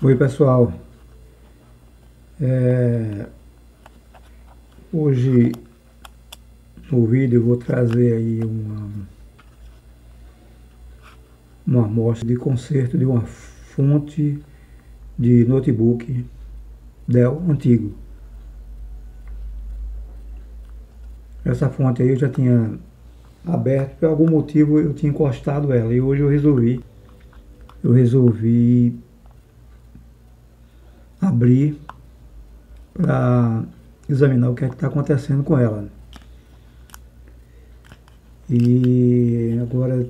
Oi pessoal, hoje no vídeo eu vou trazer aí uma amostra de conserto de uma fonte de notebook Dell antigo. Essa fonte aí eu já tinha aberto, por algum motivo eu tinha encostado ela e hoje eu resolvi abrir para examinar o que é que está acontecendo com ela. E agora eu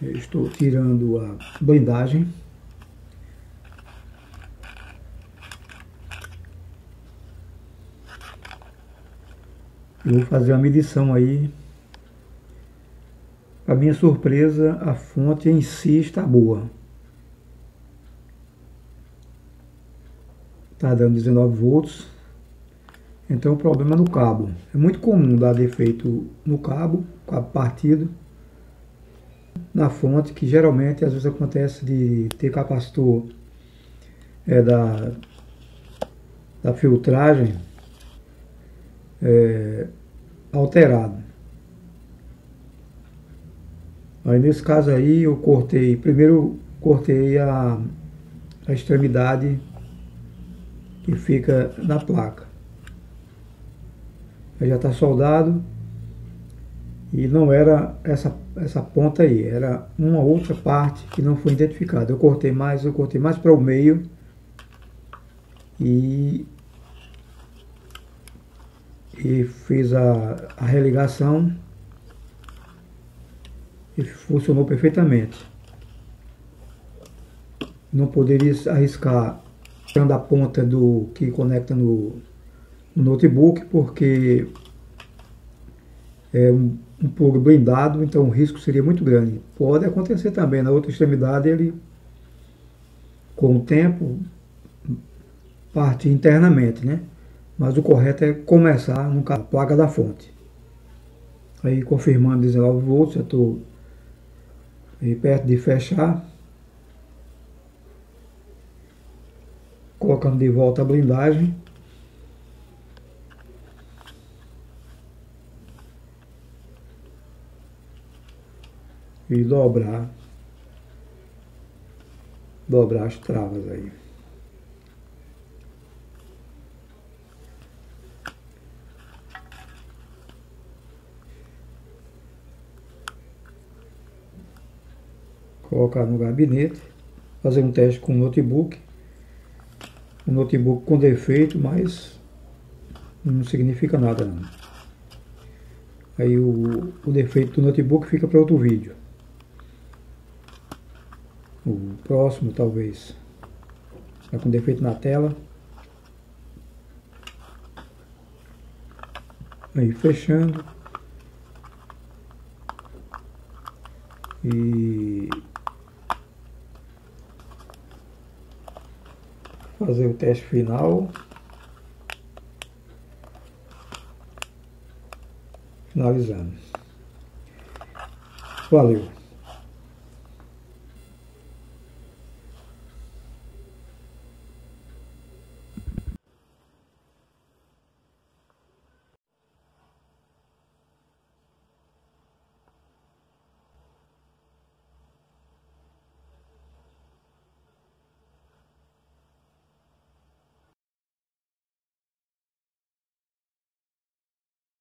estou tirando a blindagem. Eu vou fazer a medição aí. Para minha surpresa, a fonte em si está boa. Está dando 19 volts, então o problema é no cabo. É muito comum dar defeito no cabo partido, na fonte, que geralmente às vezes acontece de ter capacitor da filtragem alterado. Aí nesse caso aí eu cortei a extremidade que fica na placa. Aí já está soldado e não era essa ponta aí, era uma outra parte que não foi identificada. Eu cortei mais para o meio e fiz a religação e funcionou perfeitamente. Não poderia arriscar tirando a ponta do que conecta no notebook, porque é um plug blindado, então o risco seria muito grande. Pode acontecer também na outra extremidade, ele com o tempo parte internamente, né? Mas o correto é começar no cabo, placa da fonte. Aí confirmando 19 volts, eu estou perto de fechar, colocando de volta a blindagem. E dobrar as travas aí. Colocar no gabinete, fazer um teste com o notebook. Um notebook com defeito, mas não significa nada não. Aí o defeito do notebook fica para outro vídeo, o próximo talvez. Está com defeito na tela. Aí fechando e fazer o teste final. Finalizando. Valeu.